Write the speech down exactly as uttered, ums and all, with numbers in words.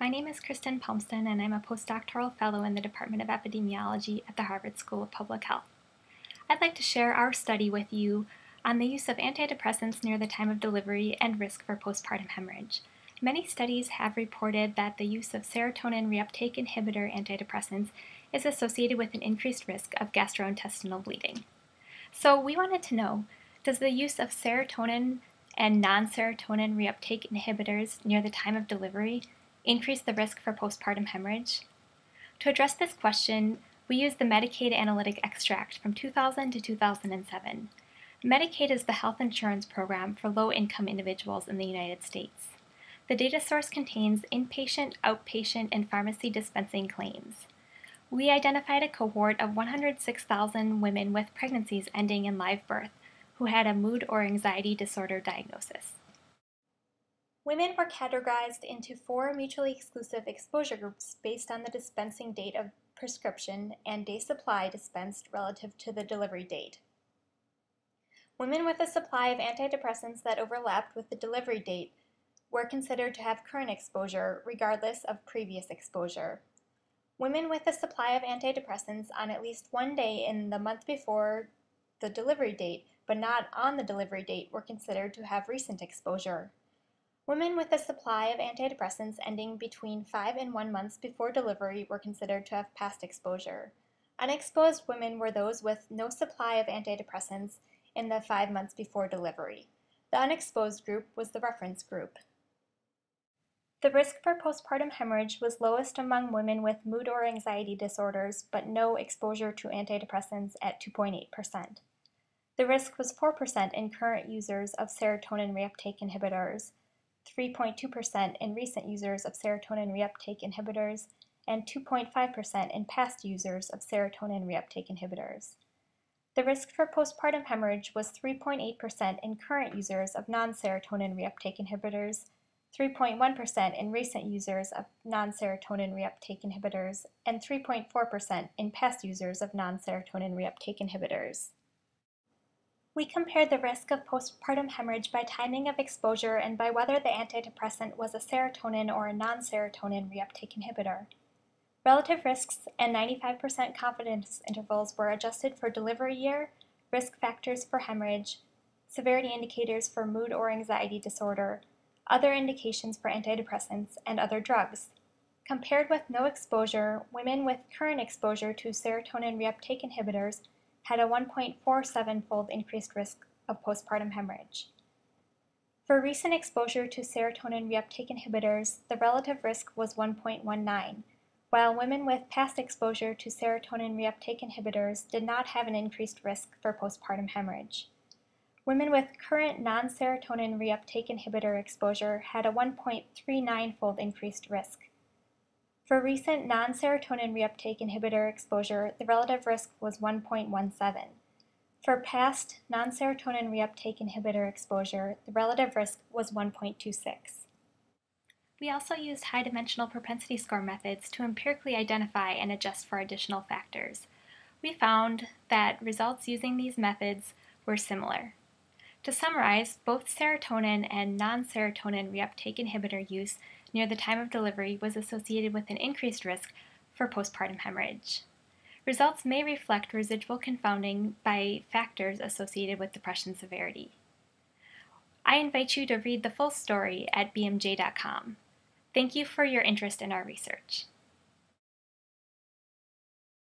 My name is Kristen Palmsten, and I'm a postdoctoral fellow in the Department of Epidemiology at the Harvard School of Public Health. I'd like to share our study with you on the use of antidepressants near the time of delivery and risk for postpartum hemorrhage. Many studies have reported that the use of serotonin reuptake inhibitor antidepressants is associated with an increased risk of gastrointestinal bleeding. So we wanted to know, does the use of serotonin and non-serotonin reuptake inhibitors near the time of delivery increase the risk for postpartum hemorrhage? To address this question, we used the Medicaid analytic extract from two thousand to two thousand seven. Medicaid is the health insurance program for low-income individuals in the United States. The data source contains inpatient, outpatient, and pharmacy dispensing claims. We identified a cohort of one hundred six thousand women with pregnancies ending in live birth who had a mood or anxiety disorder diagnosis. Women were categorized into four mutually exclusive exposure groups based on the dispensing date of prescription and day supply dispensed relative to the delivery date. Women with a supply of antidepressants that overlapped with the delivery date were considered to have current exposure regardless of previous exposure. Women with a supply of antidepressants on at least one day in the month before the delivery date, but not on the delivery date, were considered to have recent exposure. Women with a supply of antidepressants ending between five and one months before delivery were considered to have past exposure. Unexposed women were those with no supply of antidepressants in the five months before delivery. The unexposed group was the reference group. The risk for postpartum hemorrhage was lowest among women with mood or anxiety disorders, but no exposure to antidepressants at two point eight percent. The risk was four percent in current users of serotonin reuptake inhibitors, three point two percent in recent users of serotonin reuptake inhibitors, and two point five percent in past users of serotonin reuptake inhibitors. The risk for postpartum hemorrhage was three point eight percent in current users of non-serotonin reuptake inhibitors, three point one percent in recent users of non-serotonin reuptake inhibitors, and three point four percent in past users of non-serotonin reuptake inhibitors. We compared the risk of postpartum hemorrhage by timing of exposure and by whether the antidepressant was a serotonin or a non-serotonin reuptake inhibitor. Relative risks and ninety-five percent confidence intervals were adjusted for delivery year, risk factors for hemorrhage, severity indicators for mood or anxiety disorder, other indications for antidepressants, and other drugs. Compared with no exposure, women with current exposure to serotonin reuptake inhibitors had a one point four seven fold increased risk of postpartum hemorrhage. For recent exposure to serotonin reuptake inhibitors, the relative risk was one point one nine, while women with past exposure to serotonin reuptake inhibitors did not have an increased risk for postpartum hemorrhage. Women with current non-serotonin reuptake inhibitor exposure had a one point three nine fold increased risk. For recent non-serotonin reuptake inhibitor exposure, the relative risk was one point one seven. For past non-serotonin reuptake inhibitor exposure, the relative risk was one point two six. We also used high-dimensional propensity score methods to empirically identify and adjust for additional factors. We found that results using these methods were similar. To summarize, both serotonin and non-serotonin reuptake inhibitor use near the time of delivery was associated with an increased risk for postpartum hemorrhage. Results may reflect residual confounding by factors associated with depression severity. I invite you to read the full story at b m j dot com. Thank you for your interest in our research.